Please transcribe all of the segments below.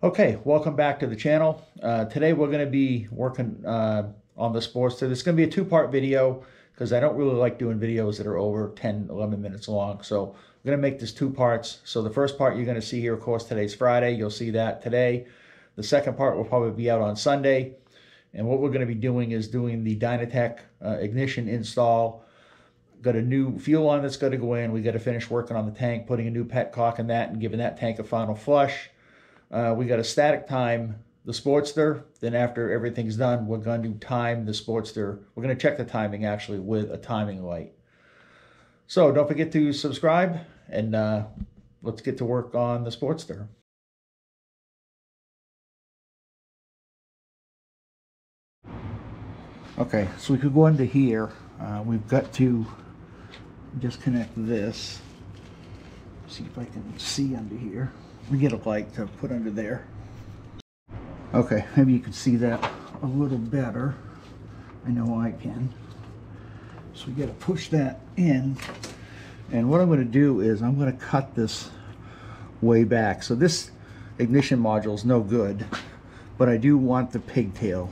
Okay, welcome back to the channel. Today we're going to be working on the Sportster. This is going to be a two-part video because I don't really like doing videos that are over 10, 11 minutes long. So we're going to make this two parts. So the first part you're going to see here, of course, today's Friday. You'll see that today. The second part will probably be out on Sunday. And what we're going to be doing is doing the Dynatek ignition install. Got a new fuel on that's going to go in. We got to finish working on the tank, putting a new petcock in that and giving that tank a final flush. We got a static time the Sportster. Then after everything's done, we're going to time the Sportster. We're going to check the timing actually with a timing light. So don't forget to subscribe and let's get to work on the Sportster. Okay, so we could go into here. We've got to disconnect this. See if I can see under here. We get a light to put under there. Okay, maybe you can see that a little better. I know I can. So we gotta push that in. And what I'm gonna do is I'm gonna cut this way back. So this ignition module is no good, but I do want the pigtail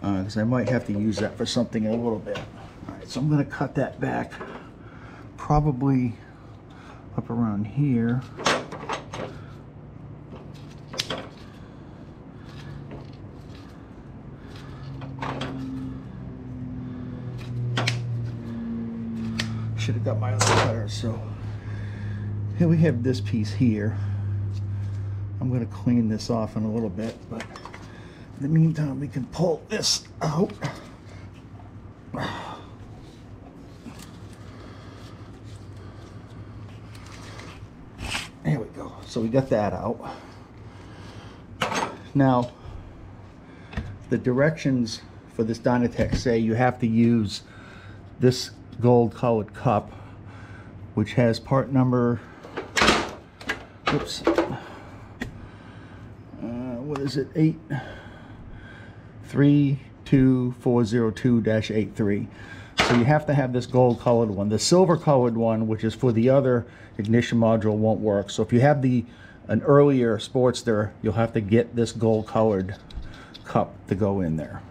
because I might have to use that for something in a little bit. All right, so I'm gonna cut that back probably up around here. Should have got my other cutter. So here we have this piece here. I'm going to clean this off in a little bit, but in the meantime we can pull this out. There we go. So we got that out. Now the directions for this Dynatek say you have to use this gold colored cup, which has part number, oops, what is it, 8 3 2 4 0 2 dash 83. So you have to have this gold colored one. The silver colored one, which is for the other ignition module, won't work. So if you have an earlier Sportster, you'll have to get this gold colored cup to go in there.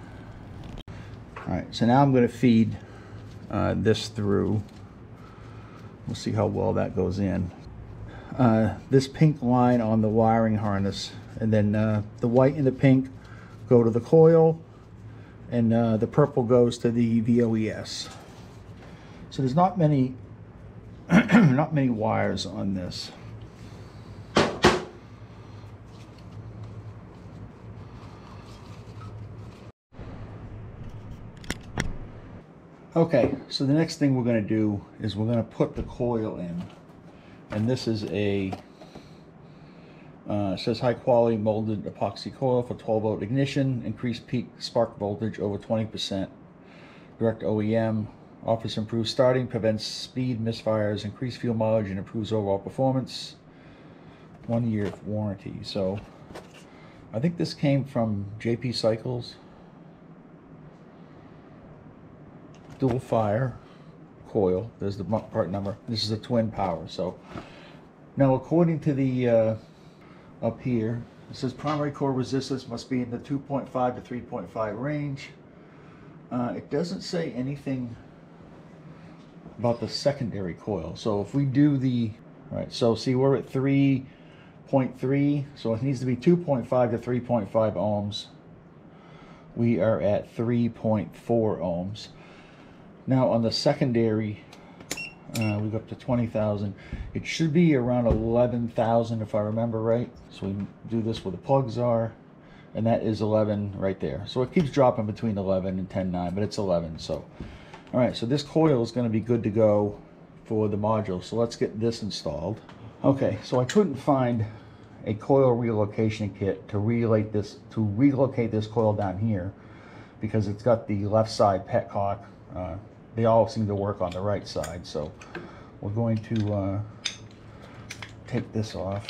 All right, so now I'm going to feed this through. We'll see how well that goes in. This pink line on the wiring harness, and then the white and the pink go to the coil, and the purple goes to the VOES. So there's not many not many wires on this. Okay, so the next thing we're going to do is we're going to put the coil in, and this is a it says high quality molded epoxy coil for 12 volt ignition, increased peak spark voltage over 20%, direct OEM, offers improved starting, prevents speed misfires, increased fuel mileage, and improves overall performance. 1 year of warranty. So I think this came from JP Cycles. Dual fire coil, there's the part number. This is a twin power. So now according to the up here, it says primary core resistance must be in the 2.5 to 3.5 range. It doesn't say anything about the secondary coil. So if we do the, all right, so see we're at 3.3, so it needs to be 2.5 to 3.5 ohms. We are at 3.4 ohms. Now on the secondary, we go up to 20,000. It should be around 11,000 if I remember right. So we do this where the plugs are, and that is 11 right there. So it keeps dropping between 11 and 10.9, but it's 11. So, all right, so this coil is going to be good to go for the module. So let's get this installed. Okay, so I couldn't find a coil relocation kit to relocate this coil down here because it's got the left side petcock. They all seem to work on the right side, so we're going to take this off.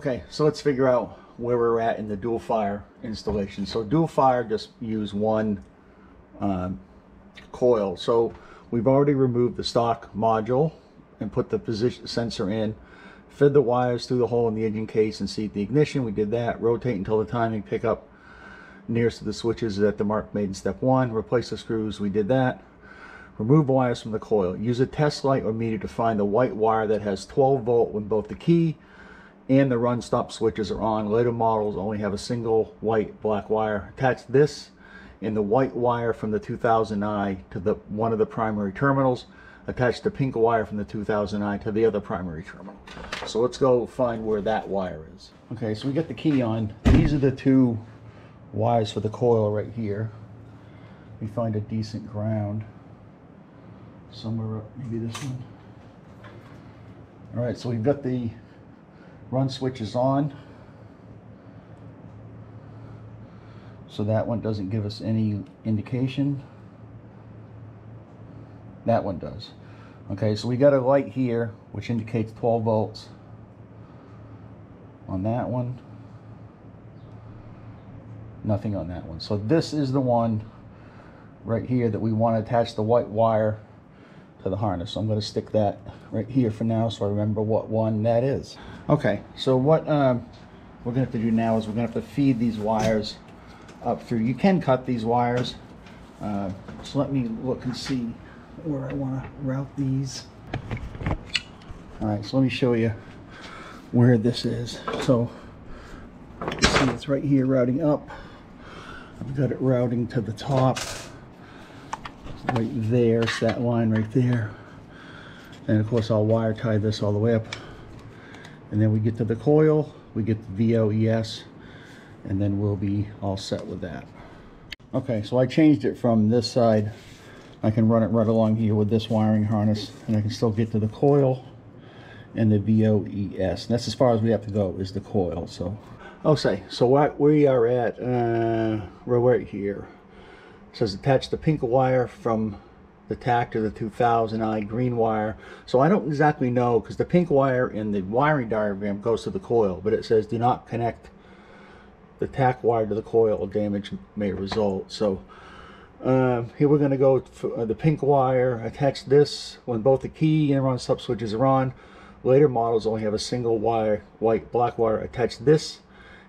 Okay, so let's figure out where we're at in the dual fire installation. So dual fire, just use one coil. So we've already removed the stock module and put the position sensor in, fed the wires through the hole in the engine case and seat the ignition. We did that. Rotate until the timing pickup nearest to the switches at the mark made in step one. Replace the screws. We did that. Remove wires from the coil. Use a test light or meter to find the white wire that has 12 volt when both the key and the run stop switches are on. Later models only have a single white black wire. Attach this and the white wire from the 2000i to the one of the primary terminals. Attach the pink wire from the 2000i to the other primary terminal. So let's go find where that wire is. Okay, so we got the key on. These are the two wires for the coil right here. We find a decent ground somewhere up, maybe this one. All right, so we've got the run switches on. So that one doesn't give us any indication. That one does. Okay, so we got a light here which indicates 12 volts on that one. Nothing on that one. So this is the one right here that we want to attach the white wire to the harness. So I'm going to stick that right here for now so I remember what one that is. Okay, so what we're going to have to do now is we're going to have to feed these wires up through. You can cut these wires. So let me look and see where I want to route these. All right, so let me show you where this is. So see, it's right here routing up. I've got it routing to the top right there. It's that line right there, and of course I'll wire tie this all the way up, and then we get to the coil, we get the VOES, and then we'll be all set with that. Okay, so I changed it from this side. I can run it right along here with this wiring harness, and I can still get to the coil and the VOES. And that's as far as we have to go, is the coil. So, okay, so what we are at, right here. It says attach the pink wire from the TAC to the 2000i green wire. So I don't exactly know, because the pink wire in the wiring diagram goes to the coil, but it says do not connect the TAC wire to the coil, damage may result. So here we're going to go for the pink wire. Attach this when both the key and run stop switches are on. Later models only have a single wire, white black wire. Attach this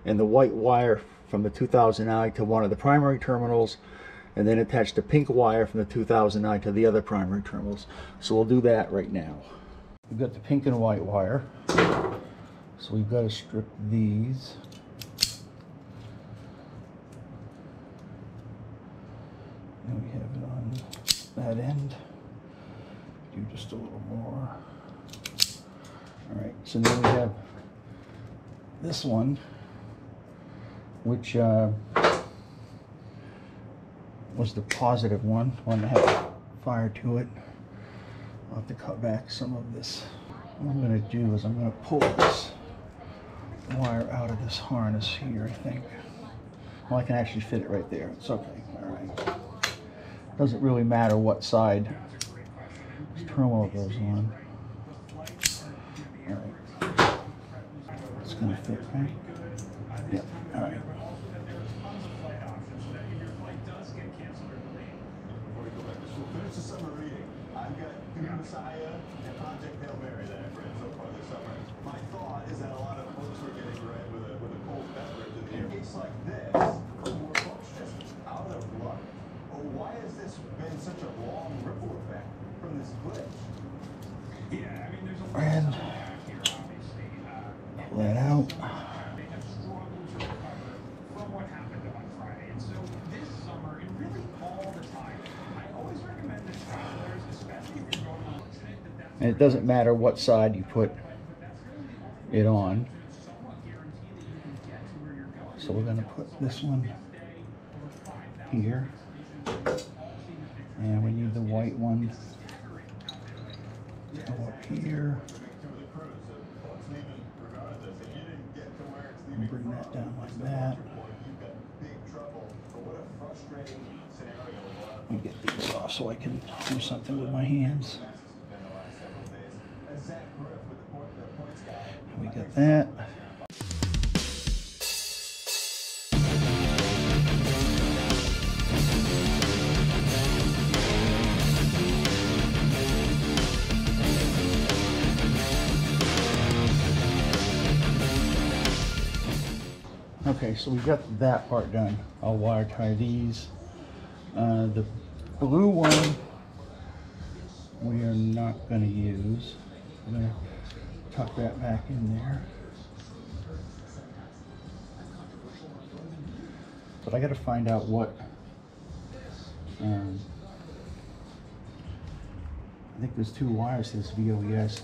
and the white wire from the 2000i to one of the primary terminals, and then attach the pink wire from the 2000i to the other primary terminals. So we'll do that right now. We've got the pink and white wire, so we've got to strip these. And we have it on that end. Do just a little more. All right, so now we have this one, which was the positive one that had fire to it. I'll have to cut back some of this. What I'm going to do is I'm going to pull this wire out of this harness here, I think. Well, I can actually fit it right there. It's okay. All right. Doesn't really matter what side this terminal goes on. Alright. It's gonna fit, right? Yep, alright. And pull that out. And it doesn't matter what side you put it on. So we're going to put this one here. And we need the white one up here. And bring that down like that. Let me get these off so I can do something with my hands. And we got that. Okay, so we've got that part done. I'll wire tie these. The blue one we are not going to use. I'm going to tuck that back in there. But I got to find out what. I think there's two wires to this VOES.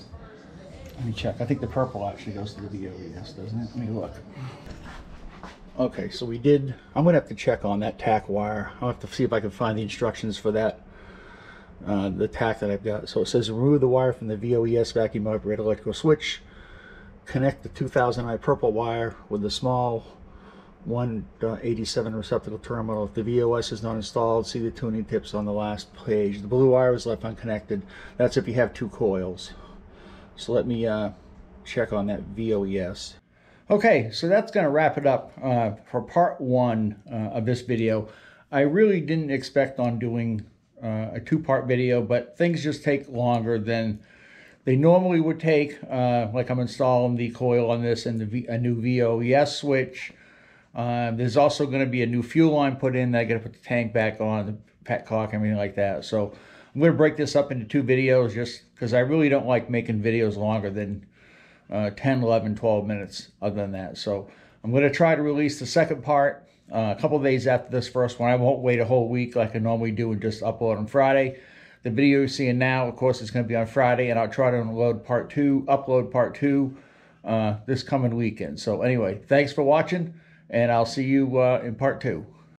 Let me check. I think the purple actually goes to the VOES, doesn't it? Let me look. Okay, so we did. I'm going to have to check on that TAC wire. I'll have to see if I can find the instructions for that. The TAC that I've got. So it says remove the wire from the VOES vacuum operated electrical switch. Connect the 2000i purple wire with the small 187 receptacle terminal. If the VOES is not installed, see the tuning tips on the last page. The blue wire is left unconnected. That's if you have two coils. So let me check on that VOES. Okay, so that's going to wrap it up for part one of this video. I really didn't expect on doing a two-part video, but things just take longer than they normally would take. Like I'm installing the coil on this and a new VOES switch. There's also going to be a new fuel line put in that I got to put the tank back on, the petcock, everything like that. So I'm going to break this up into two videos just because I really don't like making videos longer than 10, 11, 12 minutes other than that. So I'm going to try to release the second part a couple of days after this first one. I won't wait a whole week like I normally do and just upload on Friday. The video you're seeing now, of course, is going to be on Friday, and I'll try to upload part two this coming weekend. So anyway, thanks for watching. And I'll see you in part two.